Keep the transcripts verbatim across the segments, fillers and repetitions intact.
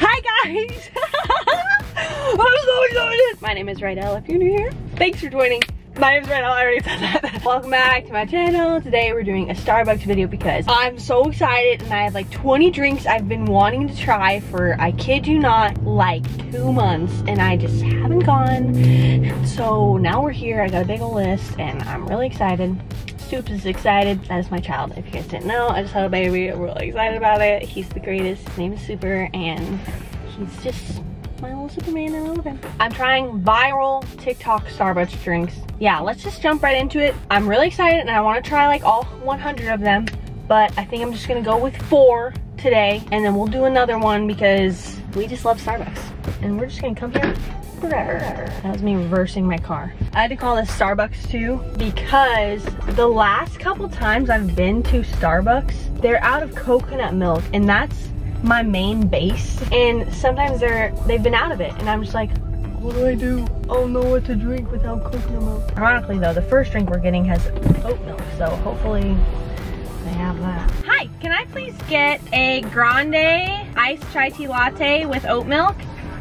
Hi guys! I'm so excited! My name is Rydel, if you're new here. Thanks for joining. My name's Rydel, I already said that. Welcome back to my channel. Today we're doing a Starbucks video because I'm so excited and I have like twenty drinks I've been wanting to try for, I kid you not, like two months and I just haven't gone. So now we're here, I got a big ol' list and I'm really excited. Soups is excited. That is my child, if you guys didn't know. I just had a baby, we're really excited about it. He's the greatest, his name is Super and he's just my little Superman and I love him. I'm trying viral TikTok Starbucks drinks. Yeah, let's just jump right into it. I'm really excited and I want to try like all one hundred of them, but I think I'm just gonna go with four today and then we'll do another one because we just love Starbucks and we're just gonna come here forever. That was me reversing my car. I had to call this Starbucks too because the last couple times I've been to Starbucks, they're out of coconut milk and that's my main base, and sometimes they're they've been out of it and I'm just like, what do I do? I don't know what to drink without coconut milk. Ironically though, the first drink we're getting has oat milk, so hopefully they have that. Hi, can I please get a grande iced chai tea latte with oat milk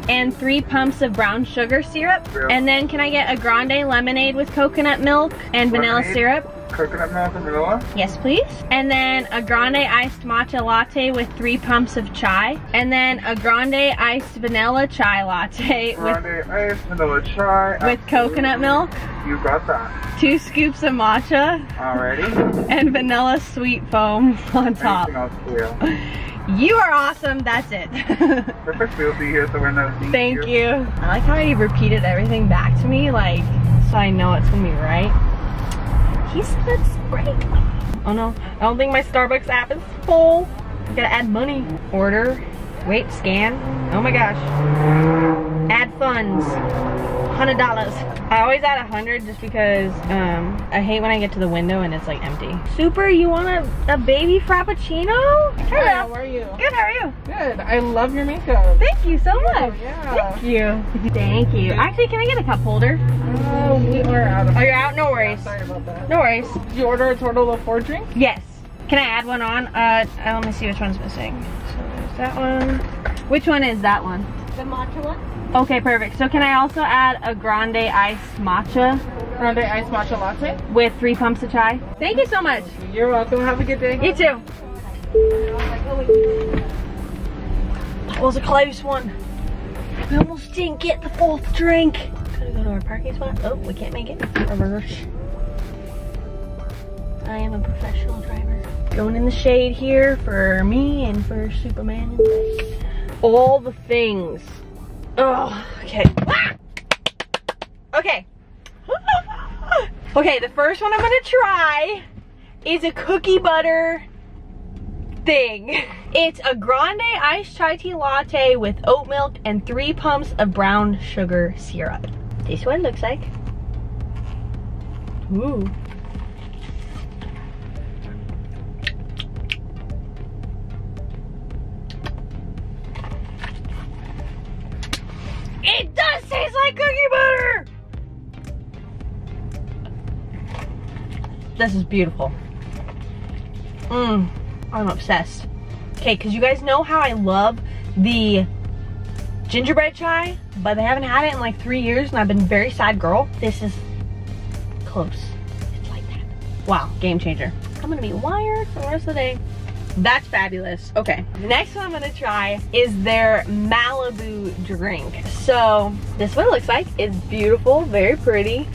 and three pumps of brown sugar syrup? Syrup. And then can I get a grande lemonade with coconut milk and vanilla lemonade. Syrup? Coconut milk and vanilla? Yes, please. And then a grande iced matcha latte with three pumps of chai. And then a grande iced vanilla chai latte grande with, iced vanilla chai with absolutely. Coconut milk. You got that. Two scoops of matcha. Alrighty. And vanilla sweet foam on top. You are awesome, that's it. Perfect, we'll be here so we're not seeing Thank you. you. I like how he repeated everything back to me, like, so I know it's gonna be right. He's that's great. Oh no, I don't think my Starbucks app is full. I gotta add money. Order, wait, scan. Oh my gosh. Add funds, one hundred dollars. I always add one hundred just because um, I hate when I get to the window and it's like empty. Super, you want a, a baby frappuccino? Hello. Hi, how are you? Good, how are you? Good, I love your makeup. Thank you so much. Yeah. Thank you. Thank you. Actually, can I get a cup holder? Oh, we are out of Oh, you're out? No worries. Yeah, sorry about that. No worries. Did you order a total of four drinks? Yes. Can I add one on? Uh, let me see which one's missing. So there's that one. Which one is that one? The matcha one. Okay, perfect. So can I also add a grande iced matcha? Grande iced matcha latte? With three pumps of chai. Thank you so much. You're welcome. Have a good day. You too. That was a close one. We almost didn't get the fourth drink. Gotta go to our parking spot. Oh, we can't make it. Reverse. I am a professional driver. Going in the shade here for me and for Superman. All the things. Oh, okay. Ah! Okay. Okay, the first one I'm gonna try is a cookie butter thing. It's a grande iced chai tea latte with oat milk and three pumps of brown sugar syrup. This one looks like. Ooh. It does taste like cookie butter! This is beautiful. Mmm, I'm obsessed. Okay, because you guys know how I love the gingerbread chai, but they haven't had it in like three years and I've been a very sad girl. This is close. It's like that. Wow, game changer. I'm gonna be wired for the rest of the day. That's fabulous. Okay, the next one I'm gonna try is their Malibu drink. So this one looks like it's beautiful, very pretty.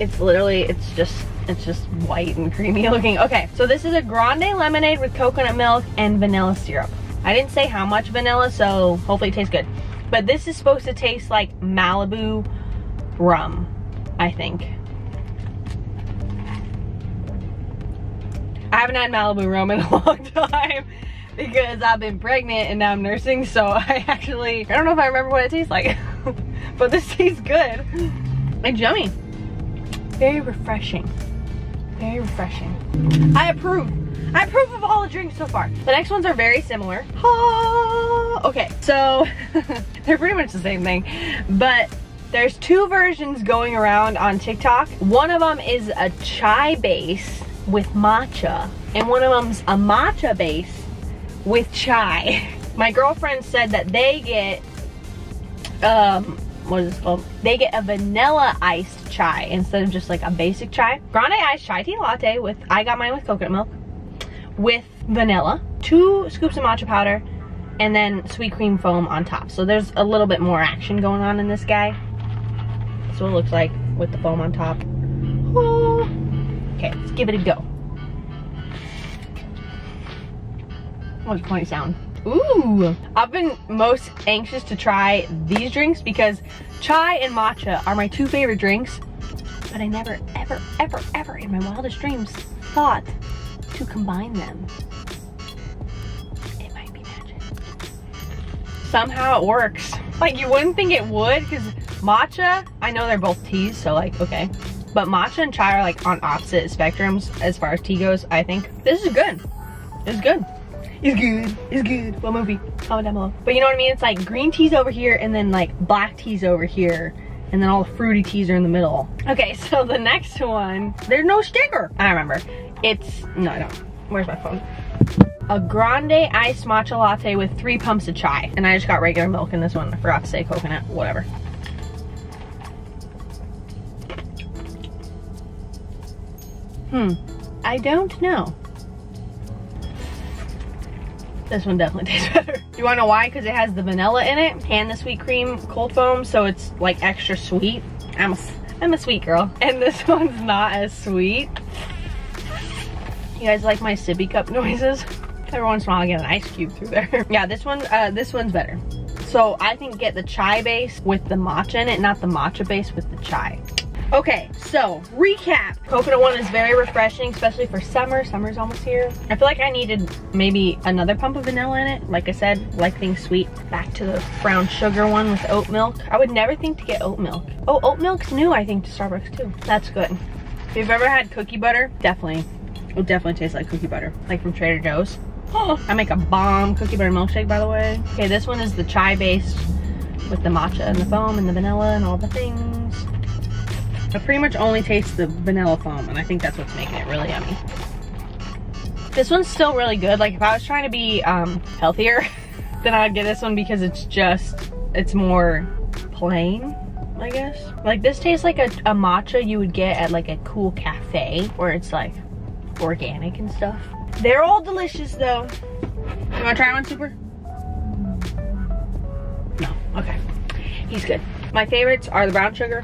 It's literally, it's just, it's just white and creamy looking. Okay, so this is a grande lemonade with coconut milk and vanilla syrup. I didn't say how much vanilla, so hopefully it tastes good. But this is supposed to taste like Malibu rum, I think. I haven't had Malibu rum in a long time because I've been pregnant and now I'm nursing, so I actually, I don't know if I remember what it tastes like, but this tastes good. It's yummy. Very refreshing. Very refreshing. I approve. I approve of all the drinks so far. The next ones are very similar. Oh, okay, so they're pretty much the same thing, but there's two versions going around on TikTok. One of them is a chai base with matcha and one of them's a matcha base with chai. My girlfriend said that they get um what is this called? They get a vanilla iced chai instead of just like a basic chai. Grande iced chai tea latte with, I got mine with coconut milk, with vanilla, two scoops of matcha powder, and then sweet cream foam on top. So there's a little bit more action going on in this guy. That's what it looks like with the foam on top. Ooh. Okay, let's give it a go. What's the funny sound? Ooh, I've been most anxious to try these drinks because chai and matcha are my two favorite drinks, but I never, ever, ever, ever in my wildest dreams thought to combine them. It might be magic. Somehow it works. Like, you wouldn't think it would, because matcha, I know they're both teas, so like, okay. But matcha and chai are like on opposite spectrums as far as tea goes, I think. This is good. It's good. It's good, it's good. What movie? Comment down below. But you know what I mean? It's like green teas over here and then like black teas over here. And then all the fruity teas are in the middle. Okay, so the next one, there's no sticker. I remember. It's, no I don't. Where's my phone? A grande iced matcha latte with three pumps of chai. And I just got regular milk in this one. I forgot to say coconut, whatever. Hmm, I don't know. This one definitely tastes better. You wanna know why? Because it has the vanilla in it and the sweet cream cold foam, so it's like extra sweet. I'm a, I'm a sweet girl. And this one's not as sweet. You guys like my sippy cup noises? Every once in a while I get an ice cube through there. Yeah, this one, uh, this one's better. So I think get the chai base with the matcha in it, not the matcha base with the chai. Okay, so recap. Coconut one is very refreshing, especially for summer. Summer's almost here. I feel like I needed maybe another pump of vanilla in it. Like I said, like things sweet. Back to the brown sugar one with oat milk. I would never think to get oat milk. Oh, oat milk's new, I think, to Starbucks too. That's good. If you've ever had cookie butter, definitely, it'll definitely taste like cookie butter, like from Trader Joe's. Oh, I make a bomb cookie butter milkshake, by the way. Okay, this one is the chai based with the matcha and the foam and the vanilla and all the things. I pretty much only taste the vanilla foam, and I think that's what's making it really yummy. This one's still really good. Like, if I was trying to be um, healthier, then I'd get this one because it's just, it's more plain, I guess. Like, this tastes like a, a matcha you would get at like a cool cafe where it's like organic and stuff. They're all delicious though. You wanna try one, Super? No, okay. He's good. My favorites are the brown sugar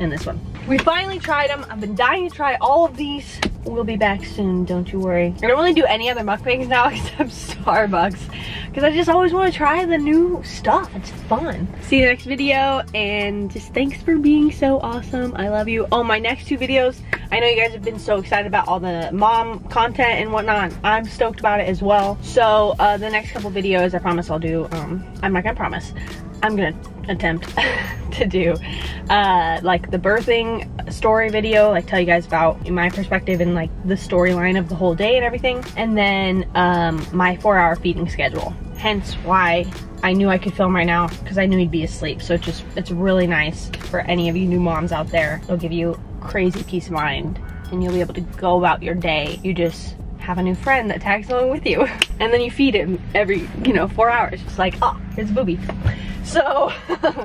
and this one. We finally tried them. I've been dying to try all of these. We'll be back soon, don't you worry. I don't really do any other mukbangs now except Starbucks, because I just always want to try the new stuff. It's fun. See you in the next video, and just thanks for being so awesome. I love you. Oh, my next two videos, I know you guys have been so excited about all the mom content and whatnot. I'm stoked about it as well. So uh, the next couple videos, I promise I'll do, um, I'm not gonna promise. I'm gonna attempt to do uh, like the birthing story video, like tell you guys about my perspective and like the storyline of the whole day and everything, and then um, my four hour feeding schedule. Hence why I knew I could film right now, because I knew he'd be asleep. So it just, it's really nice for any of you new moms out there. It'll give you crazy peace of mind and you'll be able to go about your day. You just have a new friend that tags along with you, and then you feed him every, you know, four hours. It's like, oh, it's Booby. So,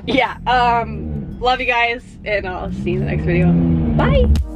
yeah, um, love you guys, and I'll see you in the next video. Bye!